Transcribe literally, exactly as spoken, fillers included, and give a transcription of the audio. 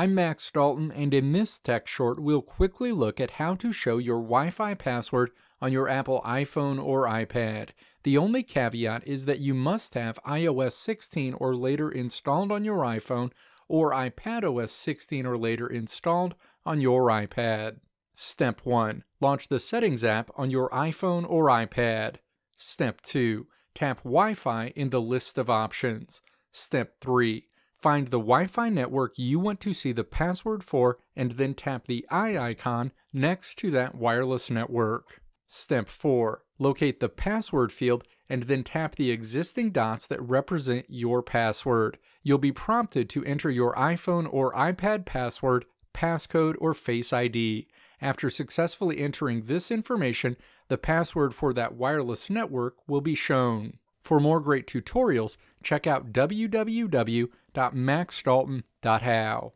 I'm Max Dalton, and in this tech short, we'll quickly look at how to show your Wi-Fi password on your Apple iPhone or iPad. The only caveat is that you must have i O S sixteen or later installed on your iPhone or iPadOS sixteen or later installed on your iPad. Step one. Launch the Settings app on your iPhone or iPad. Step two. Tap Wi-Fi in the list of options. Step three. Find the Wi-Fi network you want to see the password for and then tap the I icon next to that wireless network. Step four. Locate the password field and then tap the existing dots that represent your password. You'll be prompted to enter your iPhone or iPad password, passcode, or Face I D. After successfully entering this information, the password for that wireless network will be shown. For more great tutorials, check out w w w dot max dalton dot how.